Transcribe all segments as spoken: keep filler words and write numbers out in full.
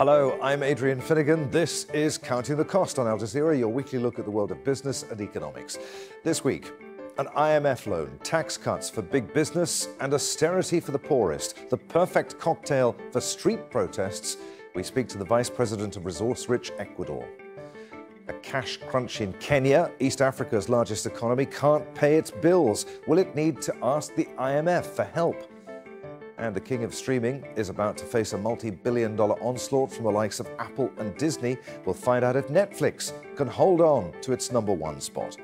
Hello, I'm Adrian Finnegan. This is Counting the Cost on Al Jazeera, your weekly look at the world of business and economics. This week, an I M F loan, tax cuts for big business, and austerity for the poorest, the perfect cocktail for street protests. We speak to the Vice President of resource-rich Ecuador. A cash crunch in Kenya, East Africa's largest economy, can't pay its bills. Will it need to ask the I M F for help? And the king of streaming is about to face a multi-billion dollar onslaught from the likes of Apple and Disney. We'll find out if Netflix can hold on to its number one spot.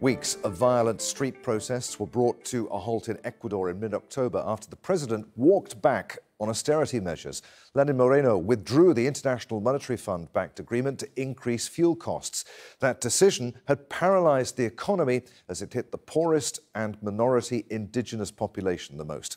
Weeks of violent street protests were brought to a halt in Ecuador in mid-October after the president walked back on austerity measures. Lenin Moreno withdrew the International Monetary Fund-backed agreement to increase fuel costs. That decision had paralyzed the economy as it hit the poorest and minority indigenous population the most.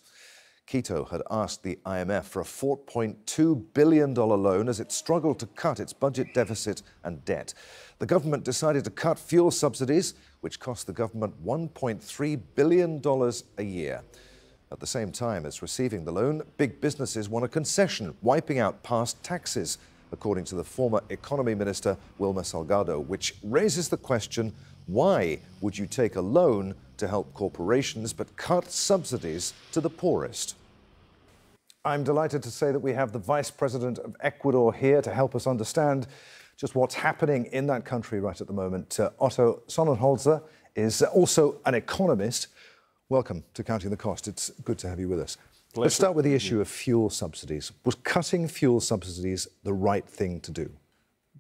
Quito had asked the I M F for a four point two billion dollar loan as it struggled to cut its budget deficit and debt. The government decided to cut fuel subsidies, which cost the government one point three billion dollars a year. At the same time as receiving the loan, big businesses won a concession, wiping out past taxes, according to the former economy minister, Wilma Salgado, which raises the question, why would you take a loan to help corporations but cut subsidies to the poorest? I'm delighted to say that we have the Vice President of Ecuador here to help us understand just what's happening in that country right at the moment. Uh, Otto Sonnenholzner is also an economist. Welcome to Counting the Cost. It's good to have you with us. Pleasure. Let's start with the issue of fuel subsidies. Was cutting fuel subsidies the right thing to do?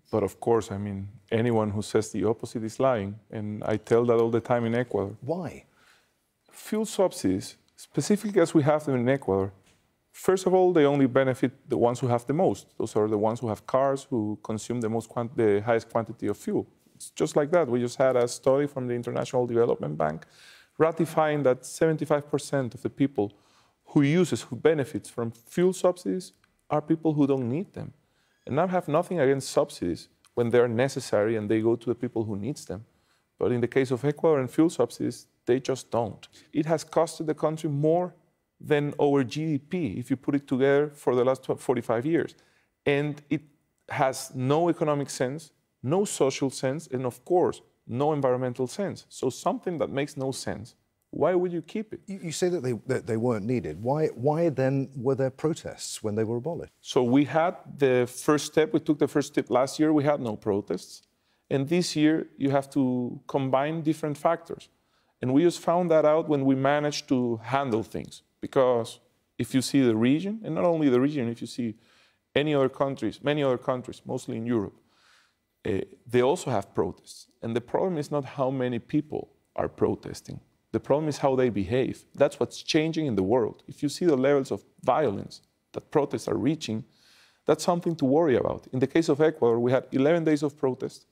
But of course, I mean, anyone who says the opposite is lying, and I tell that all the time in Ecuador. Why? Fuel subsidies, specifically as we have them in Ecuador, first of all, they only benefit the ones who have the most. Those are the ones who have cars, who consume the most, the highest quantity of fuel. It's just like that. We just had a study from the International Development Bank ratifying that seventy-five percent of the people who uses, who benefits from fuel subsidies are people who don't need them. And I have nothing against subsidies when they're necessary and they go to the people who needs them. But in the case of Ecuador and fuel subsidies, they just don't. It has costed the country more than our G D P, if you put it together, for the last forty-five years. And it has no economic sense, no social sense, and of course, no environmental sense. So something that makes no sense. Why would you keep it? You say that they, that they weren't needed. Why, why then were there protests when they were abolished? So we had the first step. We took the first step last year. We had no protests. And this year, you have to combine different factors. And we just found that out when we managed to handle things. Because if you see the region, and not only the region, if you see any other countries, many other countries, mostly in Europe, eh, they also have protests. And the problem is not how many people are protesting. The problem is how they behave. That's what's changing in the world. If you see the levels of violence that protests are reaching, that's something to worry about. In the case of Ecuador, we had eleven days of protest.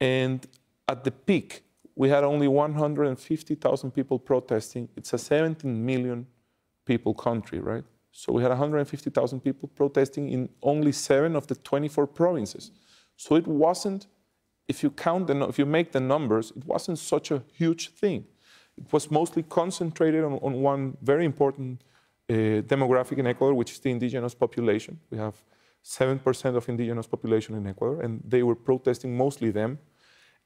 And at the peak, we had only one hundred fifty thousand people protesting. It's a seventeen million people country, right? So we had one hundred fifty thousand people protesting in only seven of the twenty-four provinces. So it wasn't, if you count, the, if you make the numbers, it wasn't such a huge thing. It was mostly concentrated on, on one very important uh, demographic in Ecuador, which is the indigenous population. We have seven percent of indigenous population in Ecuador, and they were protesting mostly them.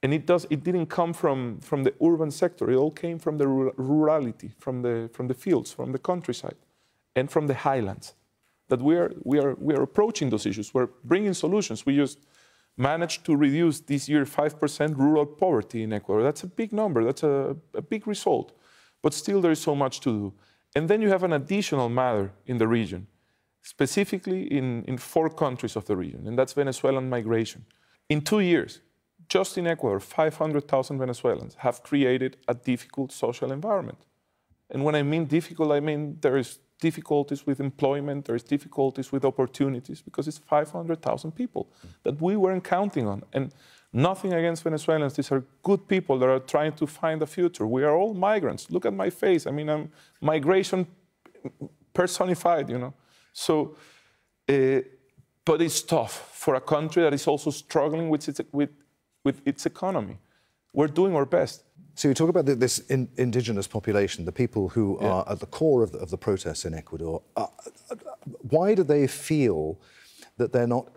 And it, does, it didn't come from, from the urban sector. It all came from the rurality, from the, from the fields, from the countryside, and from the highlands. That we are, we, are, we are approaching those issues. We're bringing solutions. We just managed to reduce this year five percent rural poverty in Ecuador. That's a big number. That's a, a big result. But still, there is so much to do. And then you have an additional matter in the region, specifically in, in four countries of the region, and that's Venezuelan migration. In two years, just in Ecuador, five hundred thousand Venezuelans have created a difficult social environment. And when I mean difficult, I mean there is difficulties with employment, there is difficulties with opportunities, because it's five hundred thousand people that we weren't counting on. And nothing against Venezuelans. These are good people that are trying to find a future. We are all migrants. Look at my face. I mean, I'm migration personified, you know. So, uh, but it's tough for a country that is also struggling with its, with, with its economy. We're doing our best. So you talk about this in, indigenous population, the people who yeah. are at the core of the, of the protests in Ecuador. Uh, why do they feel that they're not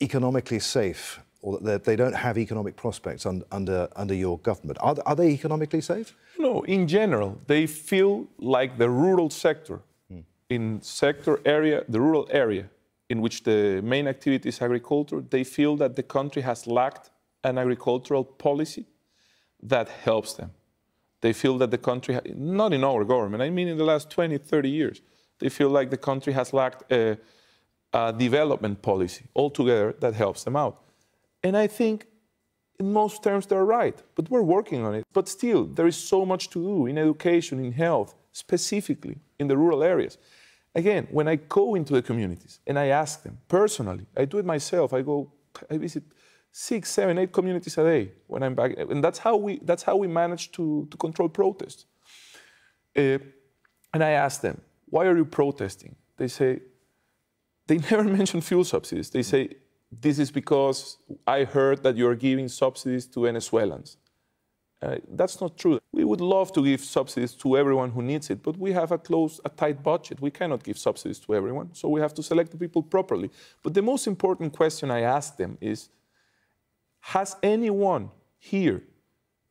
economically safe or that they don't have economic prospects un, under, under your government? Are, are they economically safe? No, in general, they feel like the rural sector, hmm. in sector area, the rural area, in which the main activity is agriculture, they feel that the country has lacked an agricultural policy that helps them. They feel that the country, not in our government, I mean in the last twenty, thirty years, they feel like the country has lacked a, a development policy altogether that helps them out. And I think in most terms they're right, but we're working on it. But still, there is so much to do in education, in health, specifically in the rural areas. Again, when I go into the communities and I ask them personally, I do it myself, I go, I visit six, seven, eight communities a day when I'm back. And that's how we, that's how we manage to, to control protests. Uh, and I ask them, why are you protesting? They say, they never mention fuel subsidies. They say, this is because I heard that you're giving subsidies to Venezuelans. Uh, that's not true. We would love to give subsidies to everyone who needs it, but we have a close, a tight budget. We cannot give subsidies to everyone, so we have to select the people properly. But the most important question I ask them is, has anyone here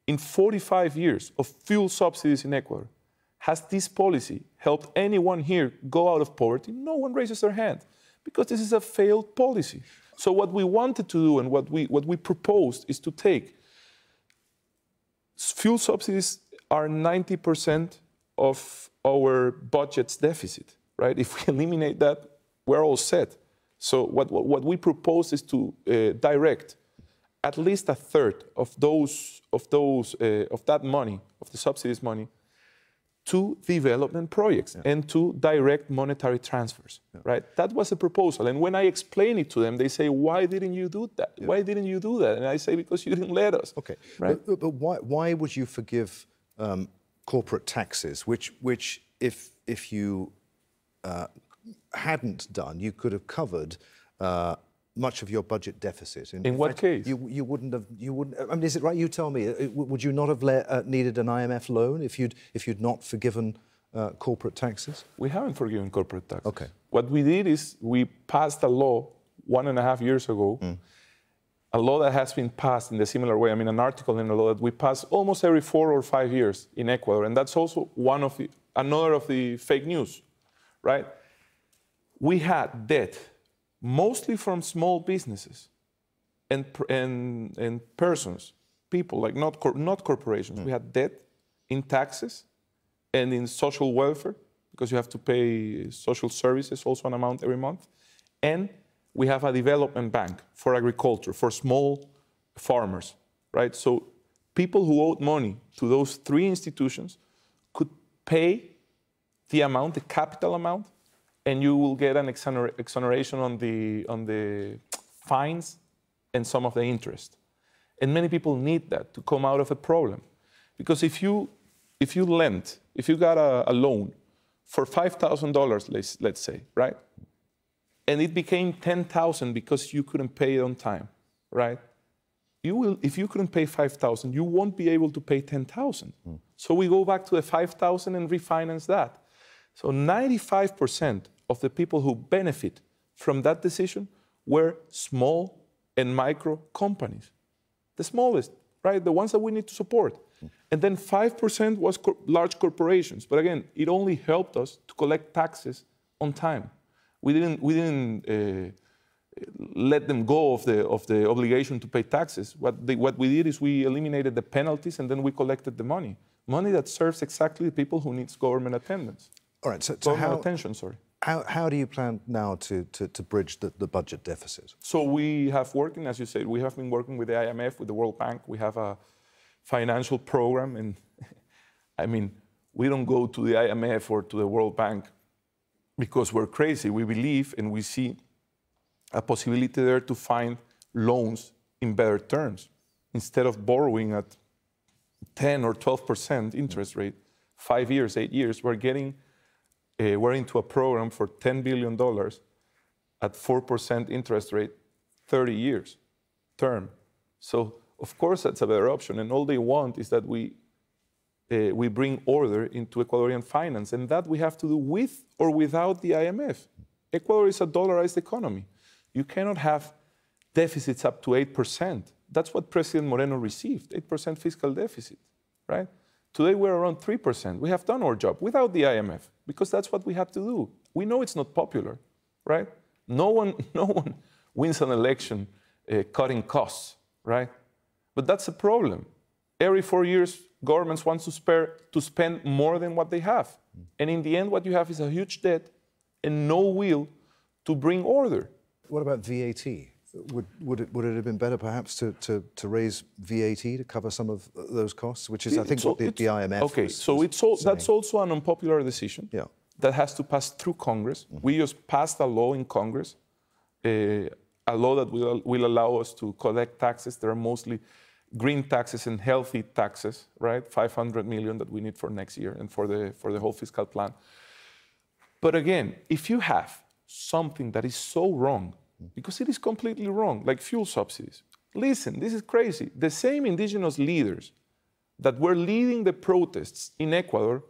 in forty-five years of fuel subsidies in Ecuador, has this policy helped anyone here go out of poverty? No one raises their hand because this is a failed policy. So what we wanted to do and what we, what we proposed is to take fuel subsidies are ninety percent of our budget's deficit, right? If we eliminate that, we're all set. So what, what, what we propose is to uh, direct at least a third of those of those uh, of that money, of the subsidies money, to development projects yeah. and to direct monetary transfers. Yeah. Right? That was the proposal. And when I explain it to them, they say, "Why didn't you do that? Yeah. Why didn't you do that?" And I say, "Because you didn't let us." Okay. Right? But, but why why would you forgive um, corporate taxes, which which if if you uh, hadn't done, you could have covered. Uh, much of your budget deficit. In, in what fact, case? You, you wouldn't have, you wouldn't, I mean, is it right? You tell me, would you not have le uh, needed an I M F loan if you'd, if you'd not forgiven uh, corporate taxes? We haven't forgiven corporate taxes. Okay. What we did is we passed a law one and a half years ago, mm. a law that has been passed in a similar way, I mean, an article in a law that we pass almost every four or five years in Ecuador, and that's also one of the, another of the fake news, right? We had debt mostly from small businesses and, and, and persons, people, like not, cor not corporations. Mm. We had debt in taxes and in social welfare, because you have to pay social services, also an amount every month. And we have a development bank for agriculture, for small farmers, right? So people who owed money to those three institutions could pay the amount, the capital amount, and you will get an exoner exoneration on the, on the fines and some of the interest. And many people need that to come out of a problem. Because if you, if you lent, if you got a, a loan for five thousand dollars, let's, let's say, right? And it became ten thousand dollars because you couldn't pay it on time, right? You will, if you couldn't pay five thousand dollars, you won't be able to pay ten thousand dollars. Mm. So we go back to the five thousand dollars and refinance that. So ninety-five percent of the people who benefit from that decision were small and micro companies. The smallest, right? The ones that we need to support. And then five percent was co- large corporations. But again, it only helped us to collect taxes on time. We didn't, we didn't uh, let them go of the, of the obligation to pay taxes. What, they, what we did is we eliminated the penalties and then we collected the money. Money that serves exactly the people who needs government attendance. All right, so, so how, attention, sorry. How, how do you plan now to, to, to bridge the, the budget deficit? So we have working, as you said, we have been working with the I M F, with the World Bank. We have a financial program. And I mean, we don't go to the I M F or to the World Bank because we're crazy. We believe and we see a possibility there to find loans in better terms. Instead of borrowing at ten or twelve percent interest rate, five years, eight years, we're getting... Uh, we're into a program for ten billion dollars at four percent interest rate, thirty years term. So Of course, that's a better option. And all they want is that we, uh, we bring order into Ecuadorian finance. And that we have to do with or without the I M F. Ecuador is a dollarized economy. You cannot have deficits up to eight percent. That's what President Moreno received, eight percent fiscal deficit, right? Today, we're around three percent. We have done our job without the I M F, because that's what we have to do. We know it's not popular, right? No one, no one wins an election uh, cutting costs, right? But that's a problem. Every four years, governments want to, spare, to spend more than what they have. And in the end, what you have is a huge debt and no will to bring order. What about V A T? Would, would, it, would it have been better, perhaps, to, to, to raise V A T to cover some of those costs, which is, I think, so what the, the I M F okay, was, so it's all, that's also an unpopular decision yeah. that has to pass through Congress. Mm-hmm. We just passed a law in Congress, uh, a law that will, will allow us to collect taxes. There are mostly green taxes and healthy taxes, right? five hundred million dollars that we need for next year and for the, for the whole fiscal plan. But again, if you have something that is so wrong, because it is completely wrong, like fuel subsidies. Listen, this is crazy. The same indigenous leaders that were leading the protests in Ecuador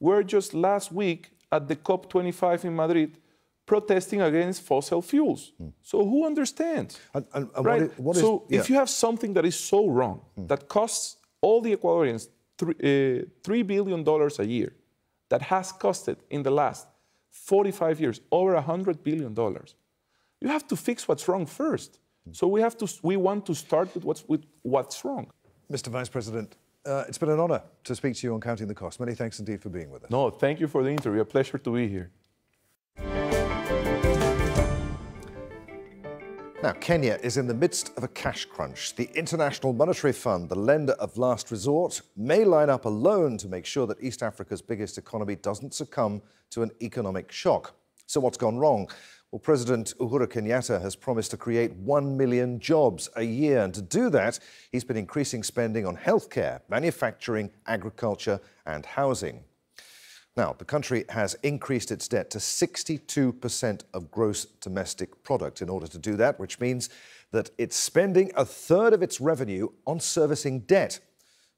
were just last week at the C O P twenty-five in Madrid protesting against fossil fuels. Mm. So who understands? And, and, and right? what is, what is, so yeah. if you have something that is so wrong, mm. that costs all the Ecuadorians three, uh, three billion dollars a year, that has costed in the last forty-five years over one hundred billion dollars, you have to fix what's wrong first. So we have to. We want to start with what's with what's wrong. Mister Vice President, uh, it's been an honor to speak to you on Counting the Cost. Many thanks indeed for being with us. No, thank you for the interview. A pleasure to be here. Now, Kenya is in the midst of a cash crunch. The International Monetary Fund, the lender of last resort, may line up a loan to make sure that East Africa's biggest economy doesn't succumb to an economic shock. So what's gone wrong? Well, President Uhuru Kenyatta has promised to create one million jobs a year. And to do that, he's been increasing spending on healthcare, manufacturing, agriculture and housing. Now, the country has increased its debt to sixty-two percent of gross domestic product in order to do that, which means that it's spending a third of its revenue on servicing debt.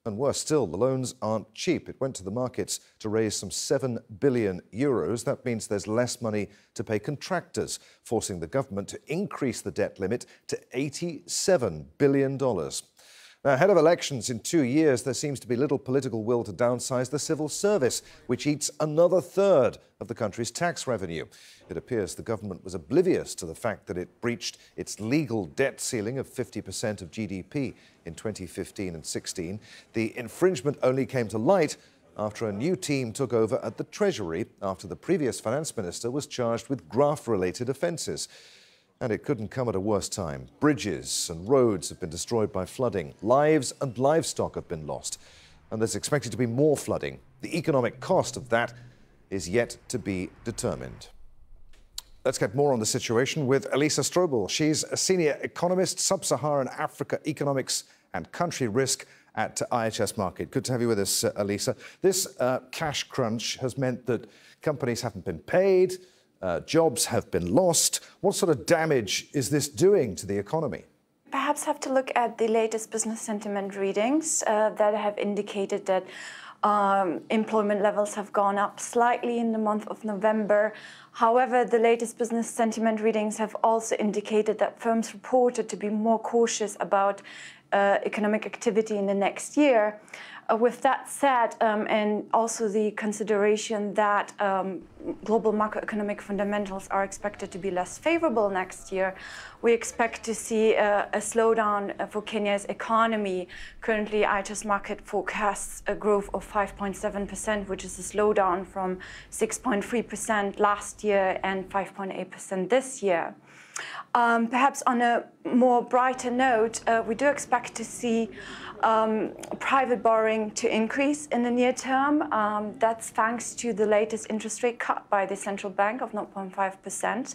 And worse still, the loans aren't cheap. It went to the markets to raise some seven billion euros. That means there's less money to pay contractors, forcing the government to increase the debt limit to eighty-seven billion dollars. Now, ahead of elections in two years, there seems to be little political will to downsize the civil service, which eats another third of the country's tax revenue. It appears the government was oblivious to the fact that it breached its legal debt ceiling of fifty percent of G D P in twenty fifteen and sixteen. The infringement only came to light after a new team took over at the Treasury after the previous finance minister was charged with graft-related offences. And it couldn't come at a worse time. Bridges and roads have been destroyed by flooding. Lives and livestock have been lost. And there's expected to be more flooding. The economic cost of that is yet to be determined. Let's get more on the situation with Alisa Strobel. She's a senior economist, Sub-Saharan Africa economics and country risk at I H S Market. Good to have you with us, uh, Alisa. This uh, cash crunch has meant that companies haven't been paid, uh, jobs have been lost. What sort of damage is this doing to the economy? Perhaps have to look at the latest business sentiment readings uh, that have indicated that Um, employment levels have gone up slightly in the month of November. However, the latest business sentiment readings have also indicated that firms reported to be more cautious about uh, economic activity in the next year. Uh, with that said, um, and also the consideration that um, global macroeconomic fundamentals are expected to be less favorable next year, we expect to see uh, a slowdown for Kenya's economy. Currently, I H S Market forecasts a growth of five point seven percent, which is a slowdown from six point three percent last year and five point eight percent this year. Um, perhaps on a more brighter note, uh, we do expect to see um, private borrowing to increase in the near term. Um, that's thanks to the latest interest rate cut by the central bank of zero point five percent,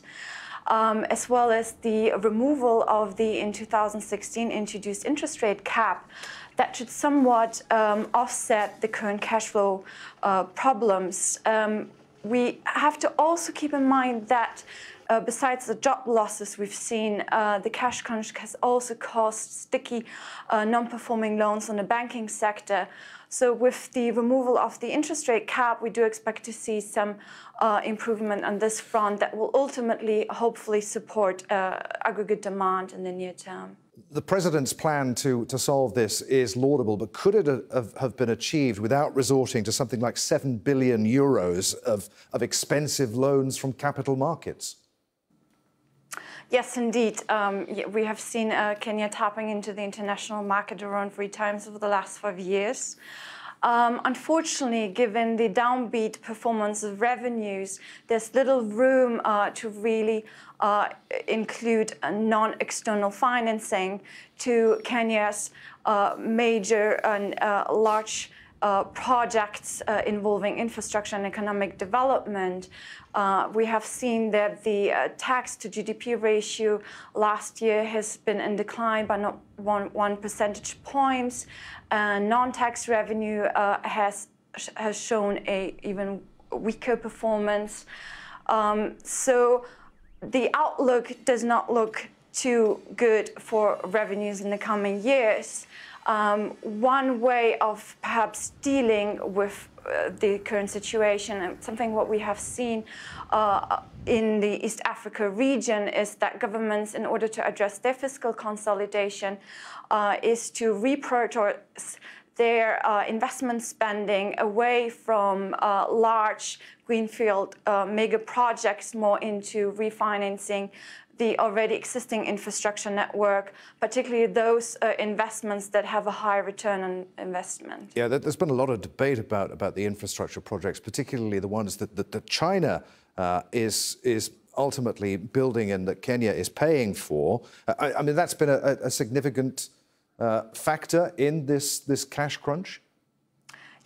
um, as well as the removal of the, in two thousand sixteen, introduced interest rate cap. That should somewhat um, offset the current cash flow uh, problems. Um, we have to also keep in mind that uh, besides the job losses we've seen, uh, the cash crunch has also caused sticky uh, non-performing loans on the banking sector. So with the removal of the interest rate cap, we do expect to see some uh, improvement on this front that will ultimately, hopefully, support uh, aggregate demand in the near term. The president's plan to, to solve this is laudable, but could it have been achieved without resorting to something like seven billion euros of, of expensive loans from capital markets? Yes, indeed. Um, we have seen uh, Kenya tapping into the international market around three times over the last five years. Um, unfortunately, given the downbeat performance of revenues, there's little room uh, to really uh, include non-external financing to Kenya's uh, major and uh, large Uh, projects uh, involving infrastructure and economic development. Uh, we have seen that the uh, tax to G D P ratio last year has been in decline by not one, one percentage points. Uh, non-tax revenue uh, has, has shown a even weaker performance. Um, so the outlook does not look too good for revenues in the coming years. Um, one way of perhaps dealing with uh, the current situation, and something what we have seen uh, in the East Africa region, is that governments, in order to address their fiscal consolidation, uh, is to reprioritize their uh, investment spending away from uh, large greenfield uh, mega projects, more into refinancing the already existing infrastructure network, particularly those uh, investments that have a high return on investment. Yeah, there's been a lot of debate about, about the infrastructure projects, particularly the ones that, that, that China uh, is, is ultimately building and that Kenya is paying for. I, I mean, that's been a, a significant uh, factor in this, this cash crunch.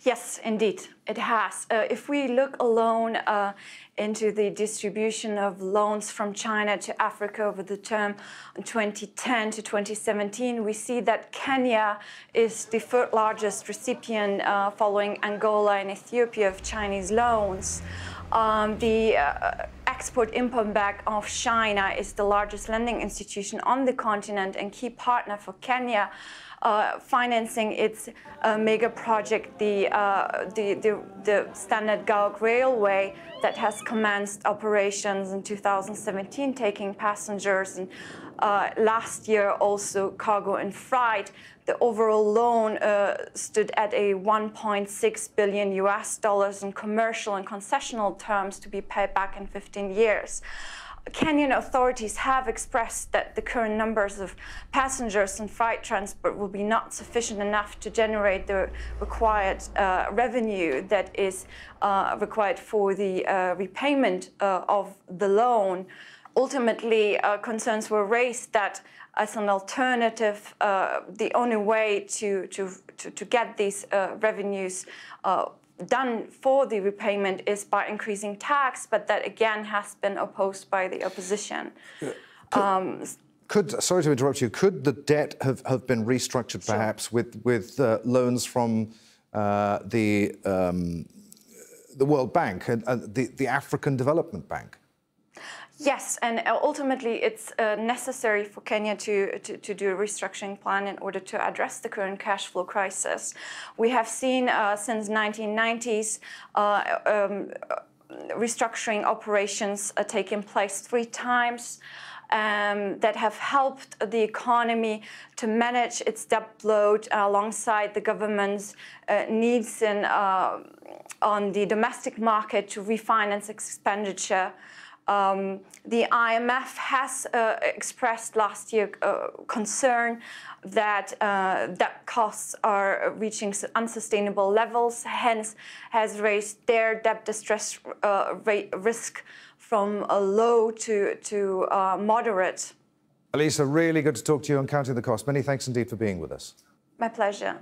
Yes, indeed, it has. Uh, if we look alone uh, into the distribution of loans from China to Africa over the term twenty ten to twenty seventeen, we see that Kenya is the third largest recipient, uh, following Angola and Ethiopia, of Chinese loans. Um, the uh, Export-Import Bank of China is the largest lending institution on the continent and key partner for Kenya, uh, financing its uh, mega project, the, uh, the, the, the Standard Gauge Railway, that has commenced operations in two thousand seventeen, taking passengers, and uh, last year also cargo and freight. The overall loan uh, stood at a one point six billion U S dollars in commercial and concessional terms, to be paid back in fifteen years. Kenyan authorities have expressed that the current numbers of passengers and freight transport will be not sufficient enough to generate the required uh, revenue that is uh, required for the uh, repayment uh, of the loan. Ultimately, uh, concerns were raised that as an alternative, uh, the only way to, to, to, to get these uh, revenues uh, done for the repayment is by increasing tax, but that again has been opposed by the opposition. Yeah. Could, um, could, sorry to interrupt you, could the debt have, have been restructured perhaps sure. with, with uh, loans from uh, the, um, the World Bank and, and the, the African Development Bank? Yes, and ultimately it's uh, necessary for Kenya to, to, to do a restructuring plan in order to address the current cash flow crisis. We have seen uh, since nineteen nineties uh, um, restructuring operations uh, taking place three times um, that have helped the economy to manage its debt load uh, alongside the government's uh, needs in, uh, on the domestic market to refinance expenditure. Um, the I M F has uh, expressed last year uh, concern that uh, debt costs are reaching unsustainable levels, hence has raised their debt distress uh, rate risk from a low to, to uh, moderate. Alisa, really good to talk to you on Counting the Cost. Many thanks indeed for being with us. My pleasure.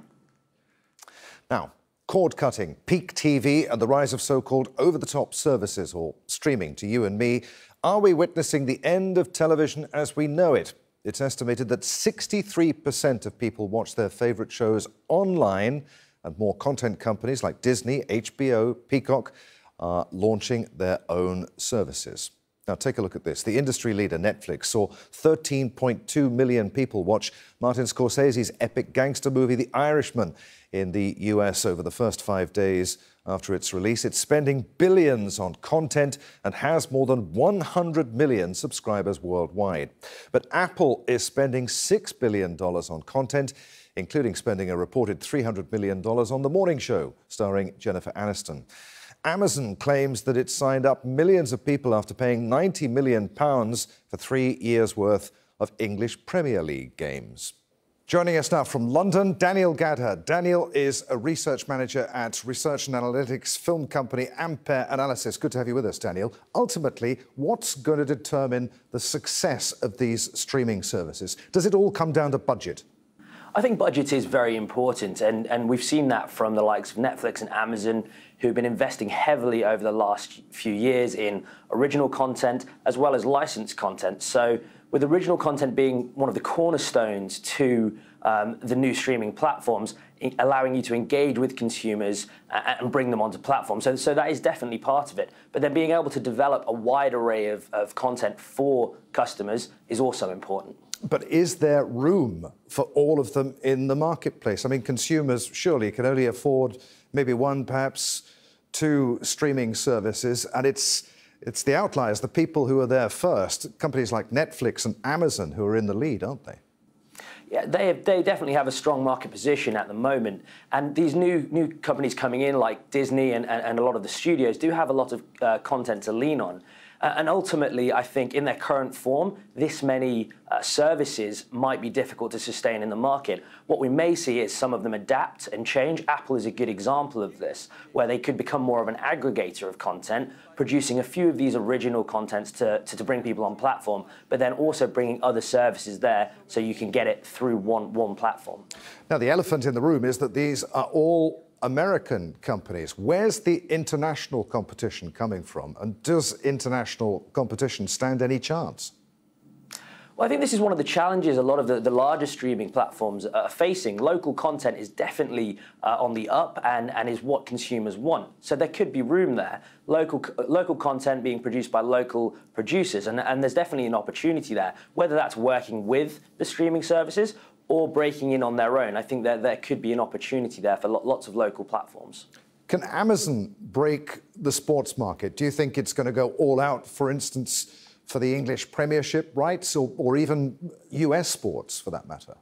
Now, cord-cutting, peak T V and the rise of so-called over-the-top services or streaming to you and me. Are we witnessing the end of television as we know it? It's estimated that sixty-three percent of people watch their favourite shows online, and more content companies like Disney, H B O, Peacock are launching their own services. Now, take a look at this. The industry leader, Netflix, saw thirteen point two million people watch Martin Scorsese's epic gangster movie, The Irishman, in the U S over the first five days after its release. It's spending billions on content and has more than one hundred million subscribers worldwide. But Apple is spending six billion dollars on content, including spending a reported three hundred million dollars on The Morning Show, starring Jennifer Aniston. Amazon claims that it signed up millions of people after paying ninety million pounds for three years' worth of English Premier League games. Joining us now from London, Daniel Gadher. Daniel is a research manager at research and analytics film company Ampere Analysis. Good to have you with us, Daniel. Ultimately, what's going to determine the success of these streaming services? Does it all come down to budget? I think budget is very important, and, and we've seen that from the likes of Netflix and Amazon, who've been investing heavily over the last few years in original content as well as licensed content. So with original content being one of the cornerstones to um, the new streaming platforms, allowing you to engage with consumers and bring them onto platforms. So, so that is definitely part of it. But then being able to develop a wide array of, of content for customers is also important. But is there room for all of them in the marketplace? I mean, consumers surely can only afford maybe one, perhaps two streaming services, and it's, it's the outliers, the people who are there first, companies like Netflix and Amazon, who are in the lead, aren't they? Yeah, they, have, they definitely have a strong market position at the moment. And these new new companies coming in, like Disney and, and, and a lot of the studios, do have a lot of uh, content to lean on. And ultimately, I think in their current form, this many uh, services might be difficult to sustain in the market. What we may see is some of them adapt and change. Apple is a good example of this, where they could become more of an aggregator of content, producing a few of these original contents to, to, to bring people on platform, but then also bringing other services there so you can get it through one, one platform. Now, the elephant in the room is that these are all American companies. Where's the international competition coming from? And does international competition stand any chance? Well, I think this is one of the challenges a lot of the, the larger streaming platforms are facing. Local content is definitely uh, on the up and, and is what consumers want. So there could be room there. Local, local content being produced by local producers. And, and there's definitely an opportunity there, whether that's working with the streaming services or breaking in on their own. I think that there could be an opportunity there for lots of local platforms. Can Amazon break the sports market? Do you think it's going to go all out, for instance, for the English Premiership rights, or, or even U S sports, for that matter?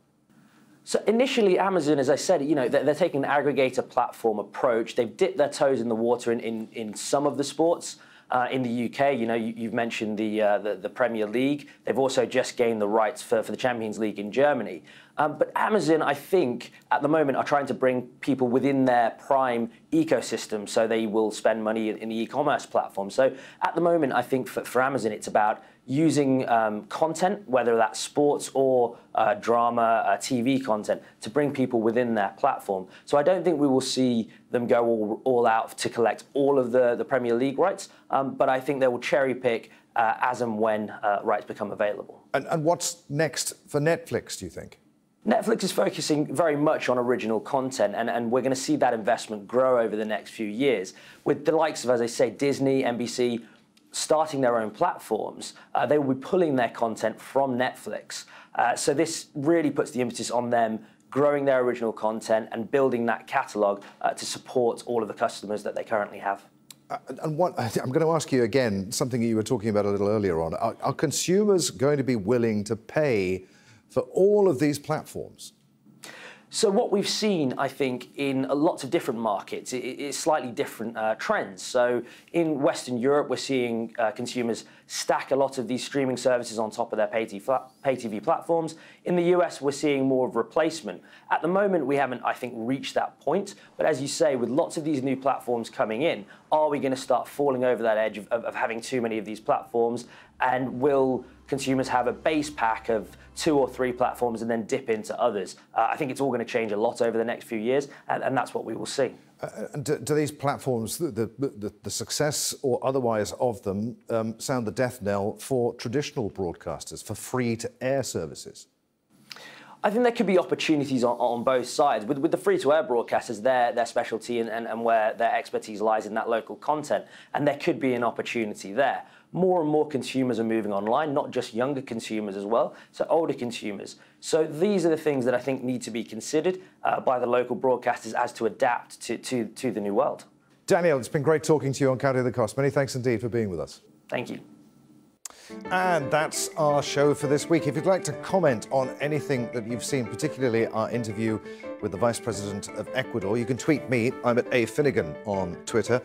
So initially, Amazon, as I said, you know, they're, they're taking an aggregator platform approach. They've dipped their toes in the water in, in, in some of the sports. Uh, in the U K, you know, you, you've mentioned the, uh, the the Premier League. They've also just gained the rights for, for the Champions League in Germany. Um, but Amazon, I think, at the moment are trying to bring people within their Prime ecosystem, so they will spend money in, in the e-commerce platform. So at the moment, I think for, for Amazon, it's about using um, content, whether that's sports or uh, drama, uh, T V content, to bring people within their platform. So I don't think we will see them go all, all out to collect all of the, the Premier League rights, um, but I think they will cherry pick uh, as and when uh, rights become available. And, and what's next for Netflix, do you think? Netflix is focusing very much on original content, and, and we're going to see that investment grow over the next few years. With the likes of, as I say, Disney, N B C, starting their own platforms, uh, they will be pulling their content from Netflix. Uh, so this really puts the emphasis on them growing their original content and building that catalogue uh, to support all of the customers that they currently have. Uh, and what, I'm going to ask you again something you were talking about a little earlier on. Are, are consumers going to be willing to pay for all of these platforms? So what we've seen, I think, in lots of different markets is slightly different uh, trends. So in Western Europe, we're seeing uh, consumers stack a lot of these streaming services on top of their pay T V platforms. In the U S, we're seeing more of replacement. At the moment, we haven't, I think, reached that point. But as you say, with lots of these new platforms coming in, are we going to start falling over that edge of, of, of having too many of these platforms? And will consumers have a base pack of two or three platforms and then dip into others? Uh, I think it's all going to change a lot over the next few years, and, and that's what we will see. Uh, and do, do these platforms, the, the, the success or otherwise of them, um, sound the death knell for traditional broadcasters, for free-to-air services? I think there could be opportunities on, on both sides. With, with the free-to-air broadcasters, their, their specialty and, and, and where their expertise lies in that local content, and there could be an opportunity there. More and more consumers are moving online, not just younger consumers as well, so older consumers. So these are the things that I think need to be considered uh, by the local broadcasters as to adapt to, to, to the new world. Daniel, it's been great talking to you on Counting the Cost. Many thanks indeed for being with us. Thank you. And that's our show for this week. If you'd like to comment on anything that you've seen, particularly our interview with the Vice President of Ecuador, you can tweet me. I'm at A Finnegan on Twitter.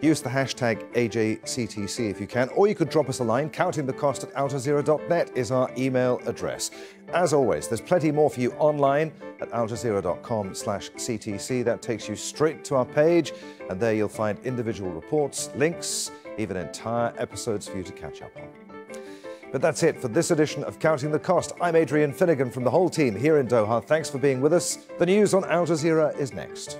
Use the hashtag A J C T C if you can, or you could drop us a line. Countingthecost at al jazeera dot net is our email address. As always, there's plenty more for you online at al jazeera dot com slash C T C. That takes you straight to our page, and there you'll find individual reports, links, even entire episodes for you to catch up on. But that's it for this edition of Counting the Cost. I'm Adrian Finnegan from the whole team here in Doha. Thanks for being with us. The news on Al Jazeera is next.